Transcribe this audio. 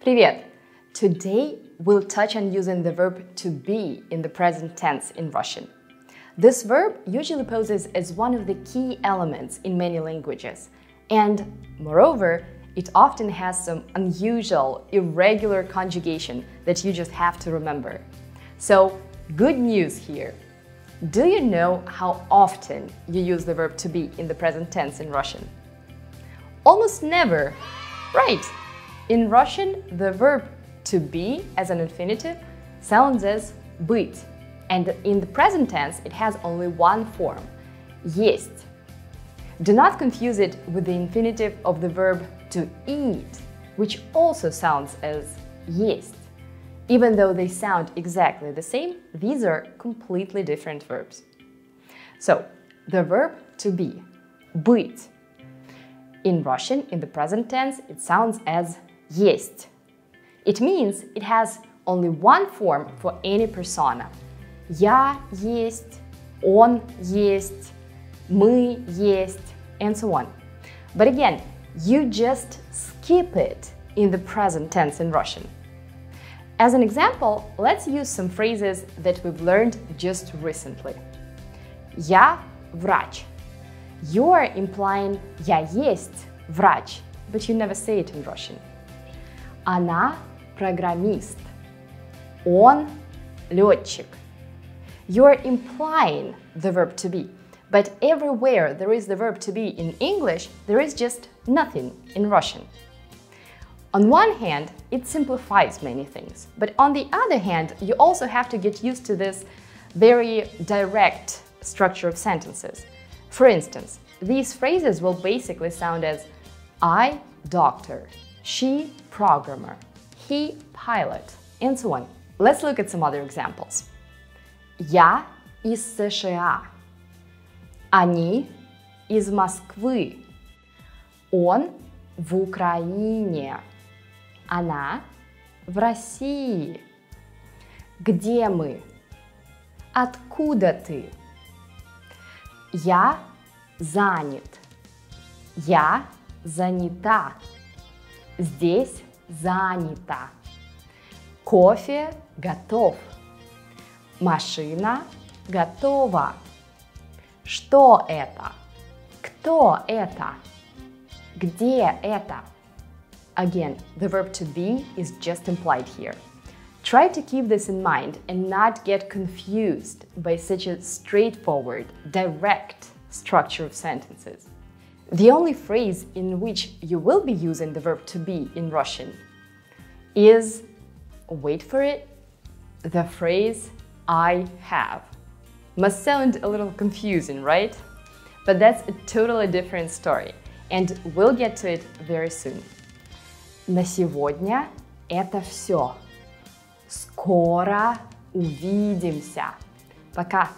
Привет! Today we'll touch on using the verb to be in the present tense in Russian. This verb usually poses as one of the key elements in many languages, and moreover, it often has some unusual, irregular conjugation that you just have to remember. So, good news here! Do you know how often you use the verb to be in the present tense in Russian? Almost never! Right! In Russian, the verb to be as an infinitive sounds as быть, and in the present tense it has only one form – есть. Do not confuse it with the infinitive of the verb to eat, which also sounds as есть. Even though they sound exactly the same, these are completely different verbs. So, the verb to be – быть. In Russian, in the present tense, it sounds as есть. It means it has only one form for any persona. Я есть, он есть, мы есть, and so on. But again, you just skip it in the present tense in Russian. As an example, let's use some phrases that we've learned just recently. Я врач. You're implying я есть врач, but you never say it in Russian. Она программист. Он летчик. You're implying the verb to be, but everywhere there is the verb to be in English, there is just nothing in Russian. On one hand, it simplifies many things, but on the other hand, you also have to get used to this very direct structure of sentences. For instance, these phrases will basically sound as I doctor, she programmer, he pilot, and so on. Let's look at some other examples. Я из США. Они из Москвы. Он в Украине. Она в России. Где мы? Откуда ты? Я занят. Я занята. Здесь занята. Кофе готов. Машина готова. Что это? Кто это? Где это? Again, the verb to be is just implied here. Try to keep this in mind and not get confused by such a straightforward, direct structure of sentences. The only phrase in which you will be using the verb to be in Russian is, wait for it, the phrase I have. Must sound a little confusing, right? But that's a totally different story, and we'll get to it very soon. На сегодня это все. Скоро увидимся. Пока!